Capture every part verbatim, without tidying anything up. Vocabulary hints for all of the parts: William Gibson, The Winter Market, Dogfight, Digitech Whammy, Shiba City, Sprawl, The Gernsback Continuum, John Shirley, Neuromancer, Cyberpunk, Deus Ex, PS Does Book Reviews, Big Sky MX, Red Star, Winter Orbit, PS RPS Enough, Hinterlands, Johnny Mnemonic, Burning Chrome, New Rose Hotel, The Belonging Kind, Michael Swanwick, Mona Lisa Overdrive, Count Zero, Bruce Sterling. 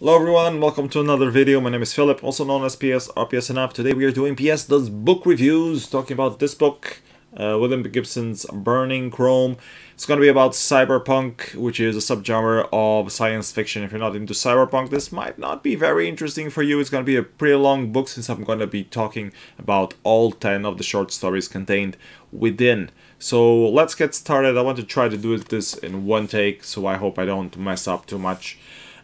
Hello everyone, welcome to another video. My name is Philip, also known as P S R P S Enough. Today we are doing P S Does Book Reviews, talking about this book, uh, William Gibson's Burning Chrome. It's going to be about cyberpunk, which is a subgenre of science fiction. If you're not into cyberpunk, this might not be very interesting for you. It's going to be a pretty long book since I'm going to be talking about all ten of the short stories contained within. So let's get started. I want to try to do this in one take, so I hope I don't mess up too much.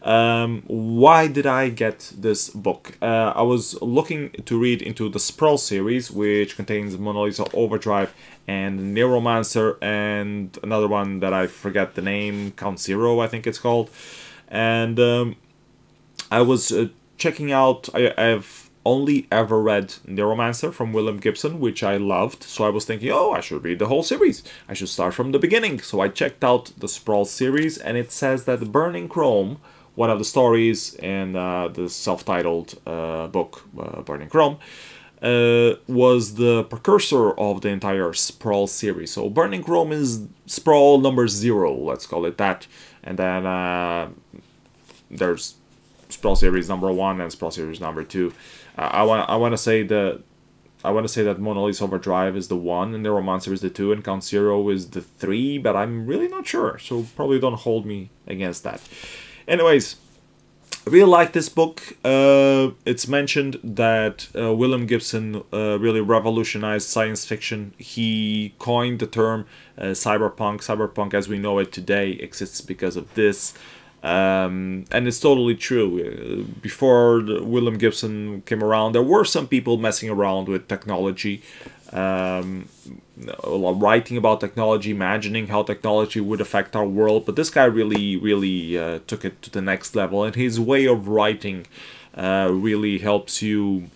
Um, why did I get this book? Uh, I was looking to read into the Sprawl series, which contains Mona Lisa Overdrive and Neuromancer and another one that I forget the name, Count Zero, I think it's called. And um, I was uh, checking out, I, I've only ever read Neuromancer from William Gibson, which I loved. So I was thinking, oh, I should read the whole series. I should start from the beginning. So I checked out the Sprawl series, and it says that Burning Chrome, one of the stories in uh, the self-titled uh, book, uh, Burning Chrome, uh, was the precursor of the entire Sprawl series. So Burning Chrome is Sprawl number zero, let's call it that. And then uh, there's Sprawl series number one and Sprawl series number two. Uh, I want I want to say the I want to say that Mona Lisa Overdrive is the one, and Neuromancer is the two, and Count Zero is the three. But I'm really not sure, so probably don't hold me against that. Anyways, I really like this book. Uh, it's mentioned that uh, William Gibson uh, really revolutionized science fiction. He coined the term uh, cyberpunk. Cyberpunk as we know it today exists because of this. Um, and it's totally true. Before William Gibson came around, there were some people messing around with technology, um, writing about technology, imagining how technology would affect our world. But this guy really, really uh, took it to the next level. And his way of writing uh, really helps you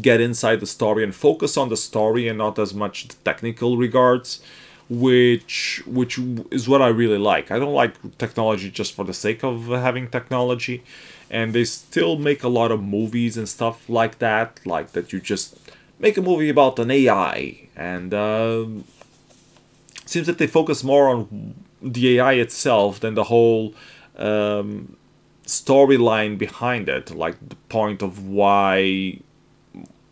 get inside the story and focus on the story and not as much the technical regards. Which which is what I really like. I don't like technology just for the sake of having technology, and they still make a lot of movies and stuff like that, like that you just make a movie about an A I, and uh, seems that they focus more on the A I itself than the whole um, storyline behind it, like the point of why,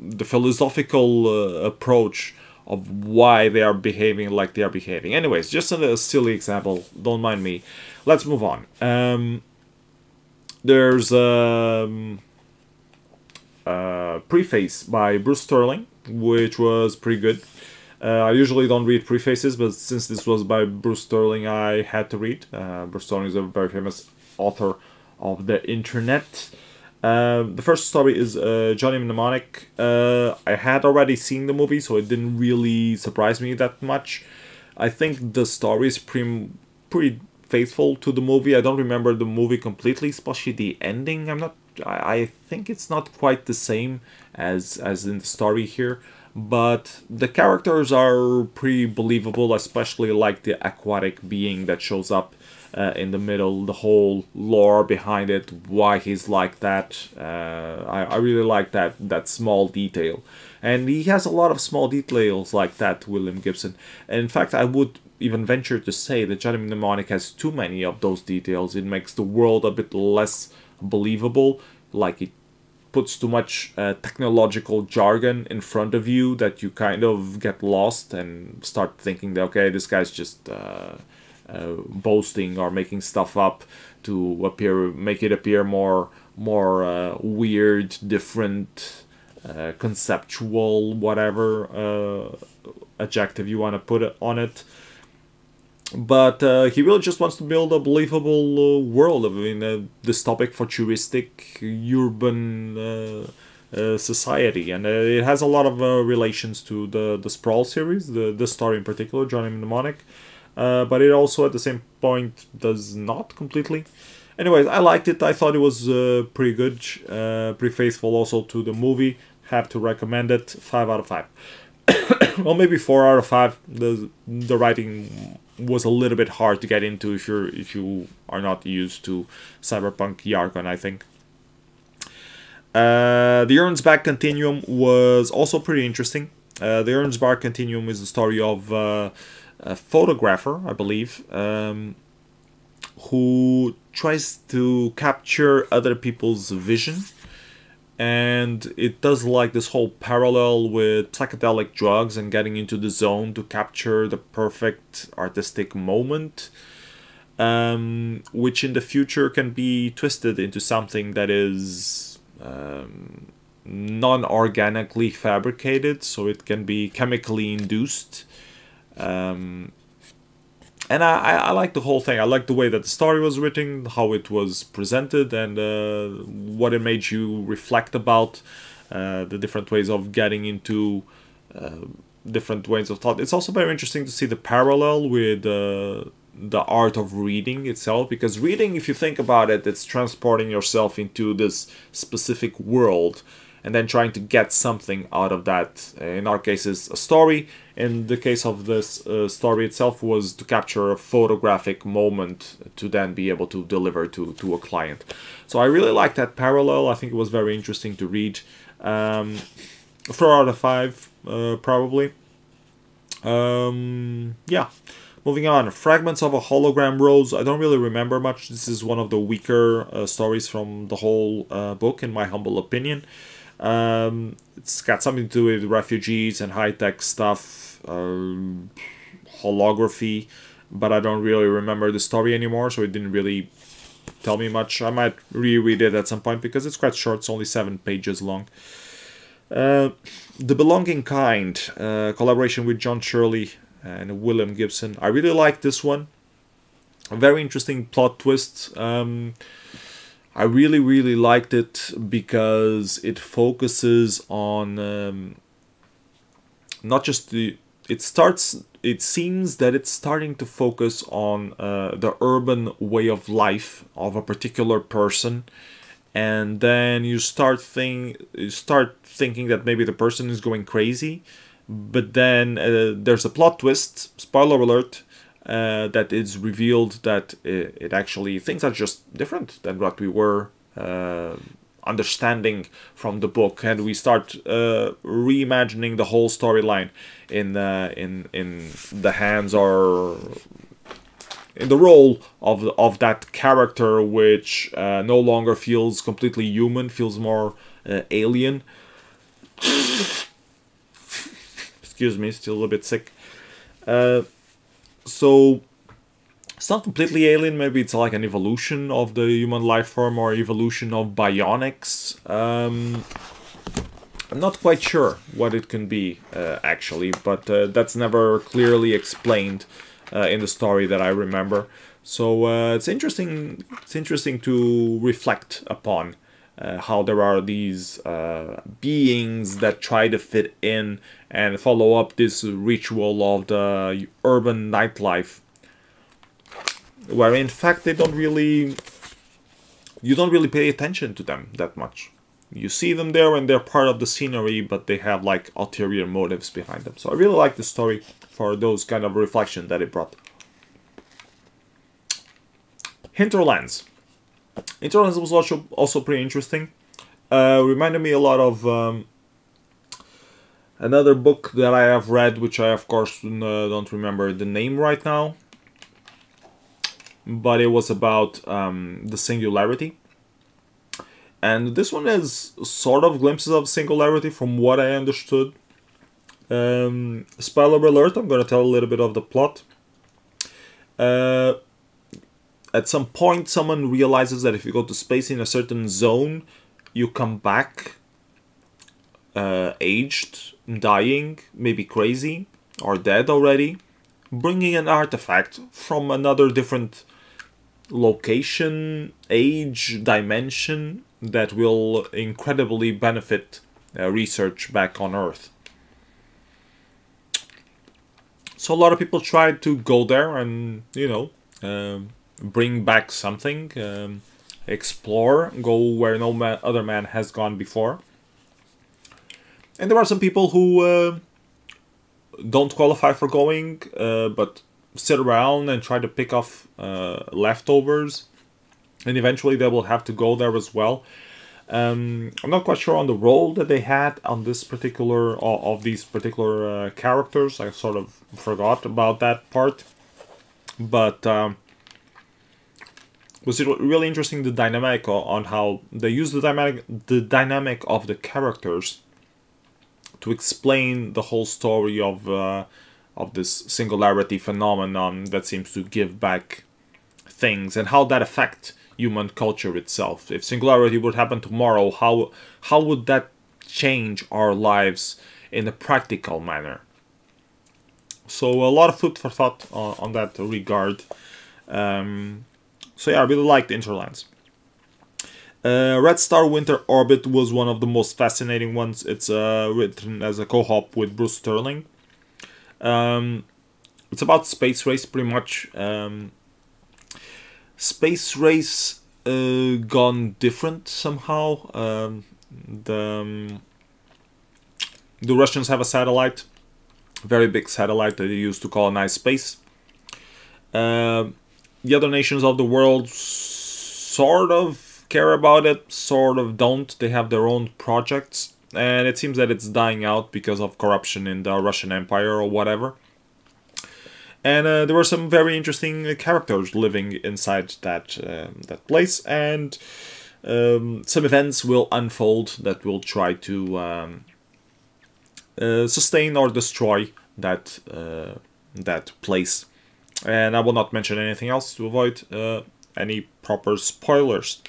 the philosophical uh, approach of why they are behaving like they are behaving. Anyways, just a silly example, don't mind me. Let's move on. Um, there's a, a preface by Bruce Sterling, which was pretty good. Uh, I usually don't read prefaces, but since this was by Bruce Sterling, I had to read. Uh, Bruce Sterling is a very famous author of the internet. Uh, the first story is uh, Johnny Mnemonic. Uh, I had already seen the movie, so it didn't really surprise me that much. I think the story is pretty, pretty faithful to the movie. I don't remember the movie completely, especially the ending. I'm not. I, I think it's not quite the same as as in the story here, but the characters are pretty believable, especially like the aquatic being that shows up Uh, in the middle, the whole lore behind it, why he's like that. Uh, I, I really like that that small detail. And he has a lot of small details like that, William Gibson. And in fact, I would even venture to say that Johnny Mnemonic has too many of those details. It makes the world a bit less believable, like it puts too much uh, technological jargon in front of you that you kind of get lost and start thinking that, okay, this guy's just... Uh, Uh, boasting or making stuff up to appear, make it appear more, more uh, weird, different, uh, conceptual, whatever uh, adjective you want to put it on it. But uh, he really just wants to build a believable uh, world. I mean, uh, dystopic, futuristic, urban uh, uh, society, and uh, it has a lot of uh, relations to the the Sprawl series, the the story in particular, Johnny Mnemonic. Uh, but it also, at the same point, does not completely. Anyways, I liked it. I thought it was uh, pretty good, uh, pretty faithful also to the movie. Have to recommend it. Five out of five. Or maybe four out of five. The the writing was a little bit hard to get into if you're if you are not used to cyberpunk jargon, I think. Uh, the Gernsback Continuum was also pretty interesting. Uh, the Gernsback Continuum is the story of. Uh, A photographer, I believe, um, who tries to capture other people's vision, and it does like this whole parallel with psychedelic drugs and getting into the zone to capture the perfect artistic moment, um, which in the future can be twisted into something that is um, non-organically fabricated, so it can be chemically induced. Um, and I, I like the whole thing. I like the way that the story was written, how it was presented, and uh, what it made you reflect about, uh, the different ways of getting into uh, different ways of thought. It's also very interesting to see the parallel with uh, the art of reading itself, because reading, if you think about it, it's transporting yourself into this specific world and then trying to get something out of that. In our case, it's a story. In the case of this uh, story itself, was to capture a photographic moment to then be able to deliver to, to a client. So I really like that parallel. I think it was very interesting to read. Um, four out of five, uh, probably. Um, yeah. Moving on, Fragments of a Hologram Rose. I don't really remember much. This is one of the weaker uh, stories from the whole uh, book, in my humble opinion. Um, it's got something to do with refugees and high-tech stuff, um, holography, but I don't really remember the story anymore, so it didn't really tell me much. I might reread it at some point because it's quite short, it's only seven pages long. Uh, The Belonging Kind, uh, collaboration with John Shirley and William Gibson. I really like this one. A very interesting plot twist. Um, I really, really liked it because it focuses on um, not just the... It starts... It seems that it's starting to focus on uh, the urban way of life of a particular person, and then you start think you start thinking that maybe the person is going crazy, but then uh, there's a plot twist. Spoiler alert. Uh, that it's revealed that it, it actually, things are just different than what we were uh, understanding from the book, and we start uh, reimagining the whole storyline in uh, in in the hands or in the role of of that character, which uh, no longer feels completely human, feels more uh, alien. Excuse me, still a little bit sick. Uh, So, it's not completely alien, maybe it's like an evolution of the human life form or evolution of bionics. Um, I'm not quite sure what it can be, uh, actually, but uh, that's never clearly explained uh, in the story that I remember. So, uh, it's interesting, it's interesting to reflect upon uh, how there are these uh, beings that try to fit in and follow up this ritual of the urban nightlife, where in fact they don't really, you don't really pay attention to them that much. You see them there and they're part of the scenery, but they have like ulterior motives behind them. So I really like the story for those kind of reflection that it brought. Hinterlands. Hinterlands was also, also pretty interesting. Uh, reminded me a lot of... Um, Another book that I have read, which I of course uh, don't remember the name right now, but it was about um, the singularity. And this one has sort of glimpses of singularity from what I understood. Um, spoiler alert, I'm going to tell a little bit of the plot. Uh, at some point someone realizes that if you go to space in a certain zone, you come back Uh, aged, dying, maybe crazy, or dead already, bringing an artifact from another different location, age, dimension, that will incredibly benefit uh, research back on Earth. So a lot of people tried to go there and, you know, uh, bring back something, um, explore, go where no man, other man has gone before. And there are some people who uh, don't qualify for going, uh, but sit around and try to pick off uh, leftovers. And eventually they will have to go there as well. Um, I'm not quite sure on the role that they had on this particular, uh, of these particular uh, characters. I sort of forgot about that part. But um, was really interesting the dynamic on how they use the dynamic the dynamic of the characters to explain the whole story of uh, of this singularity phenomenon that seems to give back things, and how that affects human culture itself. If singularity would happen tomorrow, how how would that change our lives in a practical manner? So a lot of food for thought on, on that regard. Um, so yeah, I really liked Hinterlands. Uh, Red Star Winter Orbit was one of the most fascinating ones. It's uh, written as a co-op with Bruce Sterling. Um, it's about space race, pretty much. Um, space race uh, gone different somehow. Um, the um, the Russians have a satellite, very big satellite that they use to colonize space. Uh, the other nations of the world sort of care about it, sort of don't. They have their own projects. And it seems that it's dying out because of corruption in the Russian Empire or whatever. And uh, there were some very interesting characters living inside that uh, that place. And um, some events will unfold that will try to um, uh, sustain or destroy that uh, that place. And I will not mention anything else to avoid uh, any proper spoilers.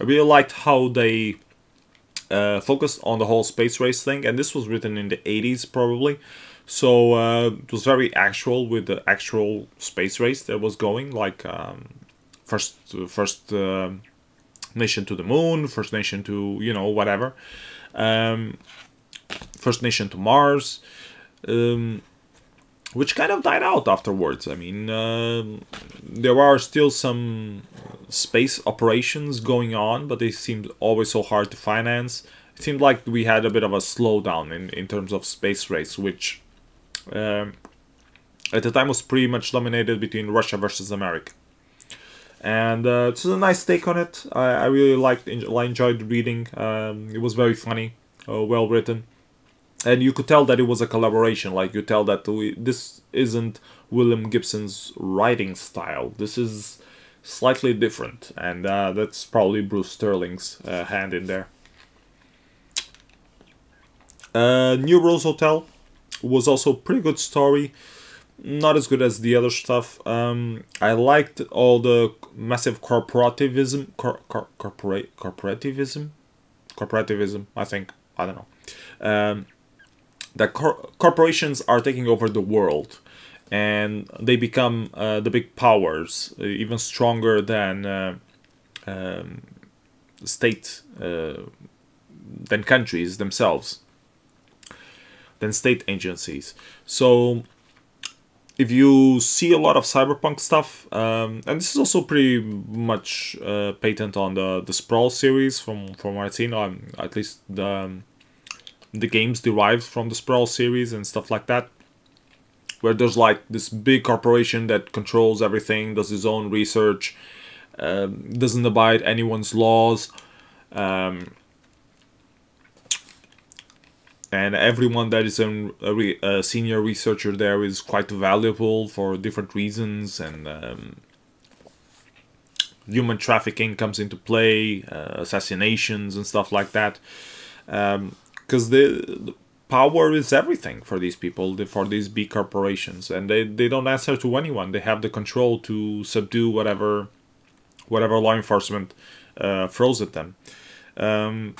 I really liked how they Uh, focused on the whole space race thing, and this was written in the eighties probably, so uh, it was very actual with the actual space race that was going, like um, first first uh, nation to the moon, first nation to, you know, whatever, um, first nation to Mars, um, which kind of died out afterwards. I mean, uh, there are still some space operations going on, but they seemed always so hard to finance. It seemed like we had a bit of a slowdown in, in terms of space race, which um, at the time was pretty much dominated between Russia versus America. And uh, it's a nice take on it. I, I really liked, I enjoyed reading. Um, it was very funny, uh, well written. And you could tell that it was a collaboration. Like, you tell that we, this isn't William Gibson's writing style. This is slightly different. And uh, that's probably Bruce Sterling's uh, hand in there. Uh, New Rose Hotel was also a pretty good story. Not as good as the other stuff. Um, I liked all the massive corporativism. Cor cor corpora corporativism? Corporativism, I think. I don't know. Um... That cor corporations are taking over the world, and they become uh, the big powers, uh, even stronger than uh, um, state, uh, than countries themselves, than state agencies. So, if you see a lot of cyberpunk stuff, um, and this is also pretty much uh, patent on the the Sprawl series, from from what I've seen, um, at least the. Um, the games derived from the Sprawl series and stuff like that, where there's like this big corporation that controls everything, does his own research, um, doesn't abide anyone's laws, um, and everyone that is an, a, re, a senior researcher there is quite valuable for different reasons, and um, human trafficking comes into play, uh, assassinations and stuff like that. Um, Because the, the power is everything for these people, the, for these big corporations, and they, they don't answer to anyone. They have the control to subdue whatever whatever law enforcement uh, throws at them. Um,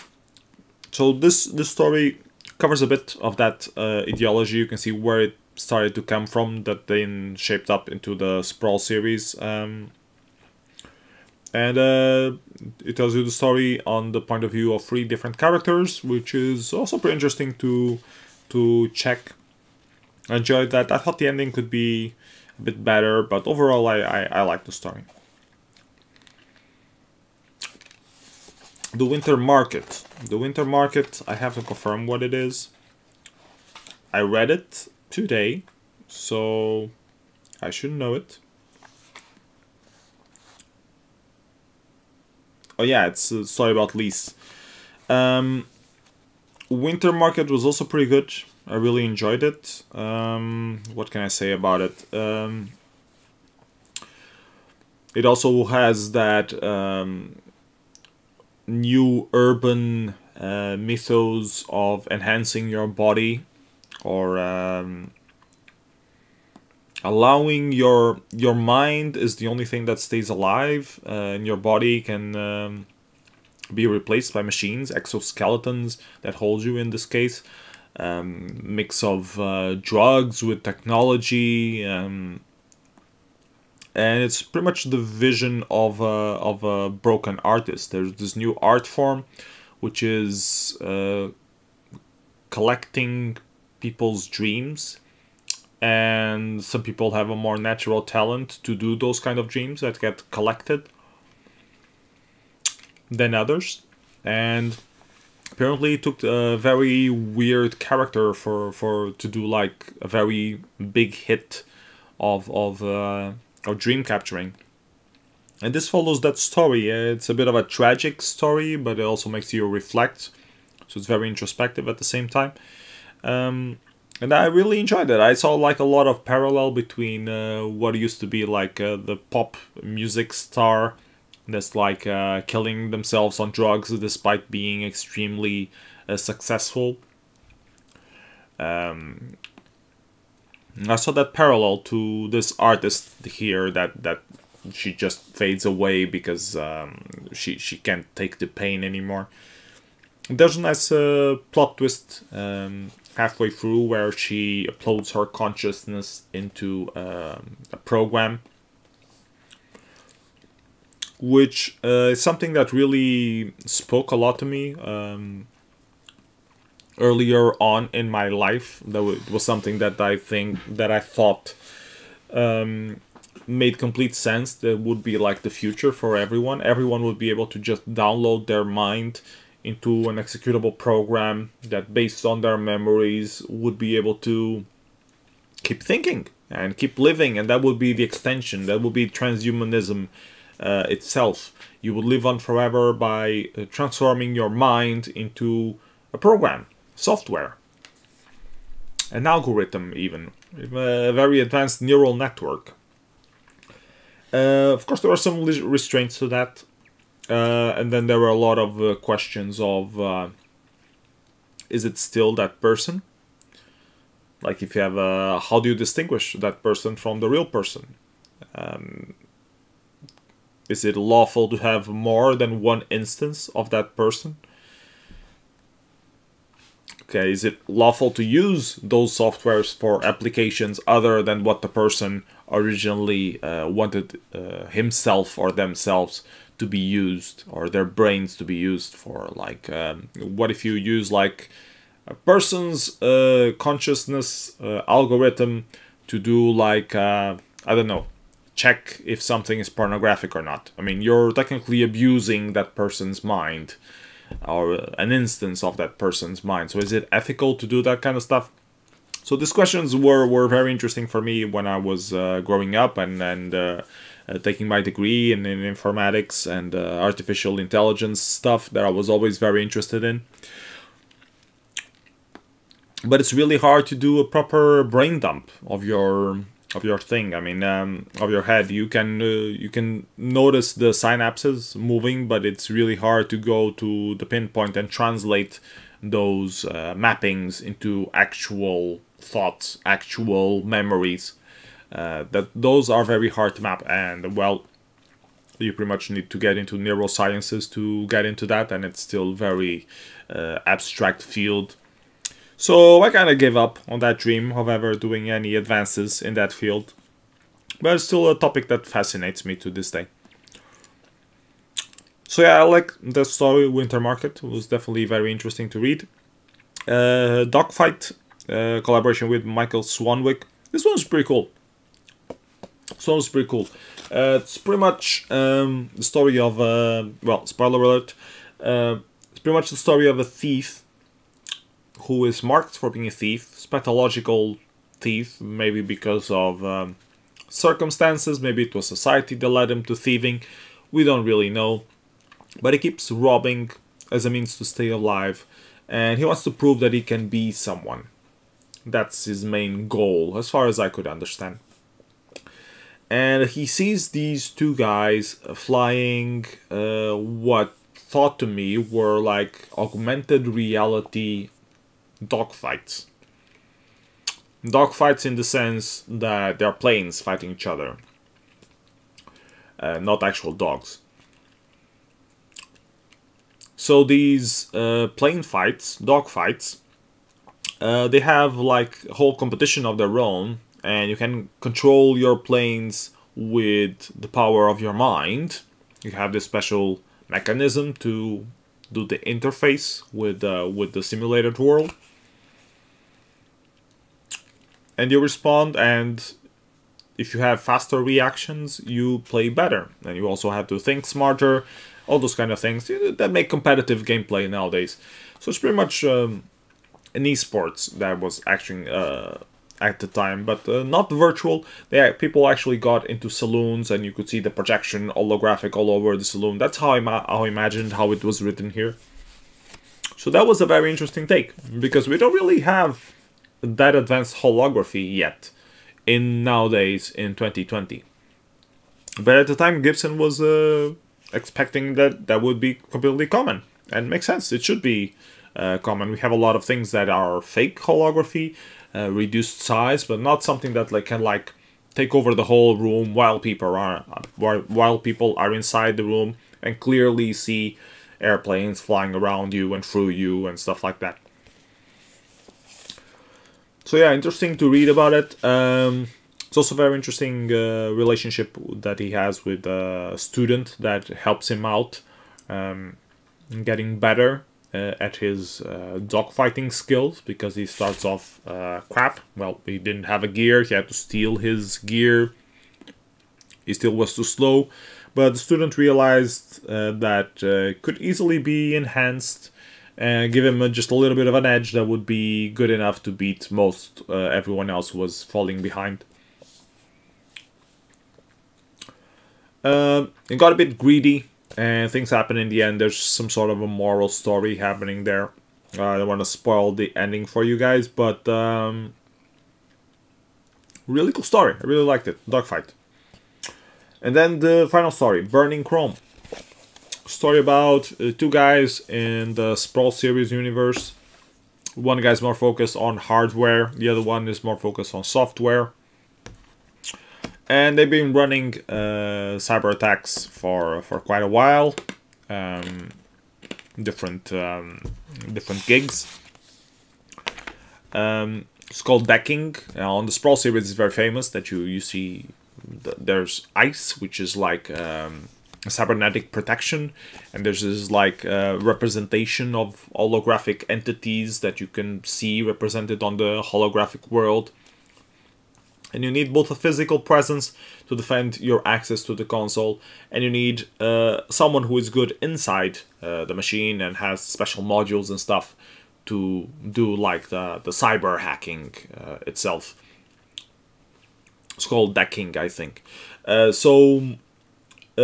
so this this story covers a bit of that uh, ideology. You can see where it started to come from, that then shaped up into the Sprawl series. Um, And uh, it tells you the story on the point of view of three different characters, which is also pretty interesting to to check. I enjoyed that. I thought the ending could be a bit better, but overall I, I, I like the story. The Winter Market. The Winter Market, I have to confirm what it is. I read it today, so I should know it. Oh yeah, it's a story about Lise. Um, Winter Market was also pretty good. I really enjoyed it. Um, what can I say about it? Um, It also has that um, new urban uh, mythos of enhancing your body, or um, allowing your your mind is the only thing that stays alive, uh, and your body can um, be replaced by machines, exoskeletons that hold you in this case. Um, mix of uh, drugs with technology, um, and it's pretty much the vision of a, of a broken artist. There's this new art form which is uh, collecting people's dreams, and some people have a more natural talent to do those kind of dreams that get collected than others. And apparently it took a very weird character for, for to do like a very big hit of of, uh, of dream capturing. And this follows that story. It's a bit of a tragic story, but it also makes you reflect. So it's very introspective at the same time. Um, and I really enjoyed it. I saw like a lot of parallel between uh, what used to be like uh, the pop music star that's like uh, killing themselves on drugs despite being extremely uh, successful. Um, I saw that parallel to this artist here that that she just fades away because um, she she can't take the pain anymore. There's a nice uh, plot twist um, halfway through where she uploads her consciousness into um, a program, which uh, is something that really spoke a lot to me um, earlier on in my life. That was something that I think that I thought um, made complete sense. That would be like the future for everyone. Everyone would be able to just download their mind into an executable program that, based on their memories, would be able to keep thinking and keep living, and that would be the extension. That would be transhumanism. Uh, itself. You will live on forever by uh, transforming your mind into a program, software, an algorithm, even a very advanced neural network. Uh, of course, there are some restraints to that, uh, and then there were a lot of uh, questions of uh, is it still that person? Like, if you have a, how do you distinguish that person from the real person? Um, Is it lawful to have more than one instance of that person? Okay, is it lawful to use those softwares for applications other than what the person originally uh, wanted uh, himself or themselves to be used, or their brains to be used for? Like, um, what if you use like a person's uh, consciousness uh, algorithm to do like, uh, I don't know, check if something is pornographic or not? I mean, you're technically abusing that person's mind, or an instance of that person's mind. So is it ethical to do that kind of stuff? So these questions were, were very interesting for me when I was uh, growing up and, and uh, uh, taking my degree in, in informatics and uh, artificial intelligence stuff that I was always very interested in. But it's really hard to do a proper brain dump of your... of your thing, I mean, um, of your head. You can uh, you can notice the synapses moving, but it's really hard to go to the pinpoint and translate those uh, mappings into actual thoughts, actual memories. Uh, that those are very hard to map, and well, you pretty much need to get into neurosciences to get into that, and it's still very uh, abstract field. So I kind of gave up on that dream of ever doing any advances in that field. But it's still a topic that fascinates me to this day. So yeah, I like the story. Winter Market, it was definitely very interesting to read. Uh, Dogfight, uh, collaboration with Michael Swanwick. This one's pretty cool. This one's pretty cool. Uh, it's pretty much um, the story of, uh, well, spoiler alert. Uh, it's pretty much the story of a thief who is marked for being a thief. It's pathological thief, maybe because of um, circumstances, maybe it was society that led him to thieving, we don't really know. But he keeps robbing as a means to stay alive, and he wants to prove that he can be someone. That's his main goal, as far as I could understand. and he sees these two guys flying uh, what thought to me were like augmented reality dogfights. Dogfights in the sense that they're planes fighting each other, uh, not actual dogs. So these uh, plane fights, dogfights, uh, they have like a whole competition of their own, and you can control your planes with the power of your mind. You have this special mechanism to do the interface with uh, with the simulated world. And you respond, and if you have faster reactions, you play better. And you also have to think smarter, all those kind of things that make competitive gameplay nowadays. So it's pretty much um, an esports that was acting uh, at the time, but uh, not virtual. They, people actually got into saloons, and you could see the projection holographic all over the saloon. That's how I, how I imagined how it was written here. So that was a very interesting take, because we don't really have that advanced holography yet in nowadays in twenty twenty. But at the time, Gibson was uh, expecting that that would be completely common, and makes sense. It should be uh, common. We have a lot of things that are fake holography, uh, reduced size, but not something that like can like take over the whole room while people are while people are inside the room and clearly see airplanes flying around you and through you and stuff like that. So yeah, interesting to read about it. Um, it's also a very interesting uh, relationship that he has with a student that helps him out um, in getting better uh, at his uh, dogfighting skills, because he starts off uh, crap. Well, he didn't have a gear, he had to steal his gear, he still was too slow, but the student realized uh, that uh, it could easily be enhanced and give him just a little bit of an edge that would be good enough to beat most uh, everyone else who was falling behind. Uh, it got a bit greedy, and things happen in the end. There's some sort of a moral story happening there. Uh, I don't want to spoil the ending for you guys, but um, really cool story. I really liked it. Dogfight. And then the final story, Burning Chrome. Story about uh, two guys in the Sprawl series universe. One guy's more focused on hardware, the other one is more focused on software. And they've been running uh, cyber attacks for for quite a while, um, different um, different gigs. Um, it's called decking. Now, on the Sprawl series, it's very famous that you you see th there's ice, which is like Um, cybernetic protection, and there's this like uh, representation of holographic entities that you can see represented on the holographic world, and you need both a physical presence to defend your access to the console, and you need uh, someone who is good inside uh, the machine and has special modules and stuff to do like the, the cyber hacking uh, itself. It's called decking, I think. Uh, so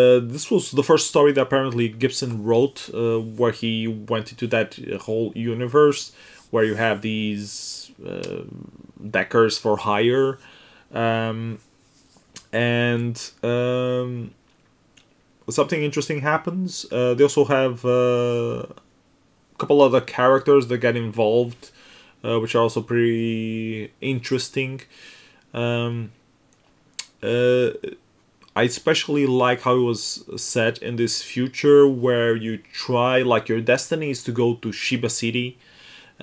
Uh, this was the first story that apparently Gibson wrote, uh, where he went into that whole universe where you have these uh, deckers for hire, um, and um, something interesting happens. Uh, they also have uh, a couple other characters that get involved, uh, which are also pretty interesting. Um, uh, I especially like how it was set in this future where you try, like, your destiny is to go to Shiba City,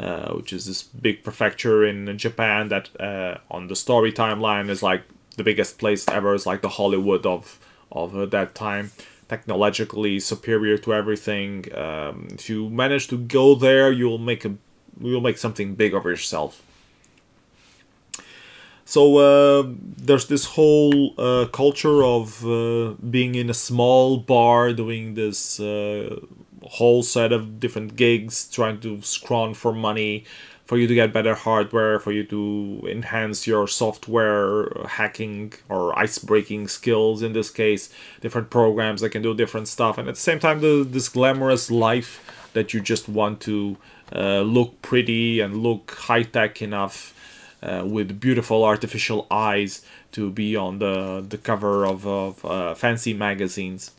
uh, which is this big prefecture in Japan that uh, on the story timeline is like the biggest place ever. It's like the Hollywood of, of uh, that time, technologically superior to everything. Um, if you manage to go there, you'll make, a, you'll make something big of yourself. So uh, there's this whole uh, culture of uh, being in a small bar, doing this uh, whole set of different gigs, trying to scrounge for money, for you to get better hardware, for you to enhance your software hacking or ice-breaking skills, in this case, different programs that can do different stuff. And at the same time, the, this glamorous life that you just want to uh, look pretty and look high-tech enough uh, with beautiful artificial eyes to be on the, the cover of, of uh, fancy magazines.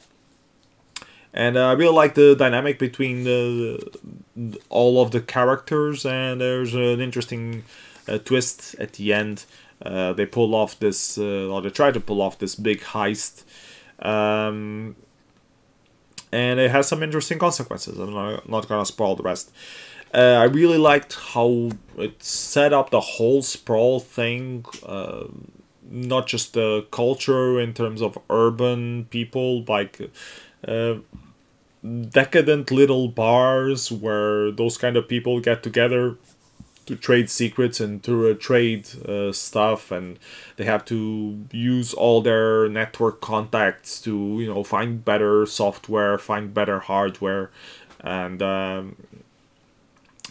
And uh, I really like the dynamic between the, the, all of the characters, and there's an interesting uh, twist at the end. Uh, they pull off this, uh, or they try to pull off this big heist. Um, and it has some interesting consequences. I'm not, not going to spoil the rest. Uh, I really liked how it set up the whole Sprawl thing. Uh, not just the culture in terms of urban people, like... Uh, decadent little bars where those kind of people get together to trade secrets and to uh, trade uh, stuff, and they have to use all their network contacts to, you know, find better software, find better hardware, and um,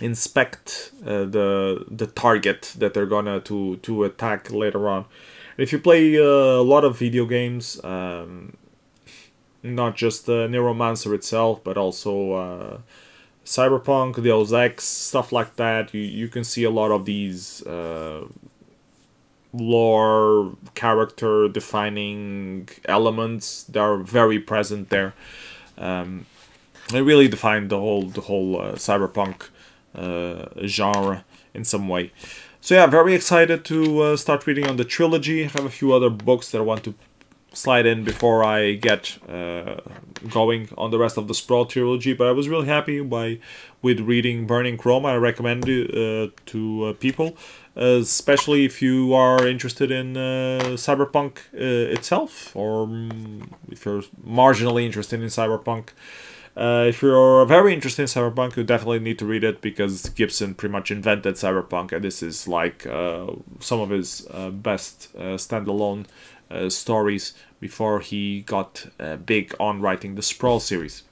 inspect uh, the the target that they're gonna to to attack later on. And if you play uh, a lot of video games, um, not just the uh, Neuromancer itself, but also uh, Cyberpunk, Deus Ex, stuff like that. You, you can see a lot of these uh, lore, character-defining elements that are very present there. Um, they really define the whole the whole uh, Cyberpunk uh, genre in some way. So yeah, very excited to uh, start reading on the trilogy. I have a few other books that I want to slide in before I get uh, going on the rest of the Sprawl trilogy, but I was really happy by with reading Burning Chrome. I recommend it uh, to uh, people, uh, especially if you are interested in uh, Cyberpunk uh, itself, or um, if you're marginally interested in Cyberpunk. Uh, if you're very interested in Cyberpunk, you definitely need to read it, because Gibson pretty much invented Cyberpunk, and this is like uh, some of his uh, best uh, standalone Uh, stories before he got uh, big on writing the Sprawl series.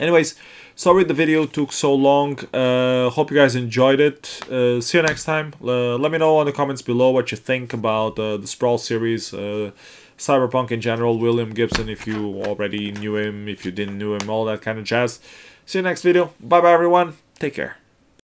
Anyways, sorry the video took so long. Uh, hope you guys enjoyed it. Uh, see you next time. Uh, let me know in the comments below what you think about uh, the Sprawl series, uh, Cyberpunk in general, William Gibson, if you already knew him, if you didn't know him, all that kind of jazz. See you next video. Bye bye everyone. Take care.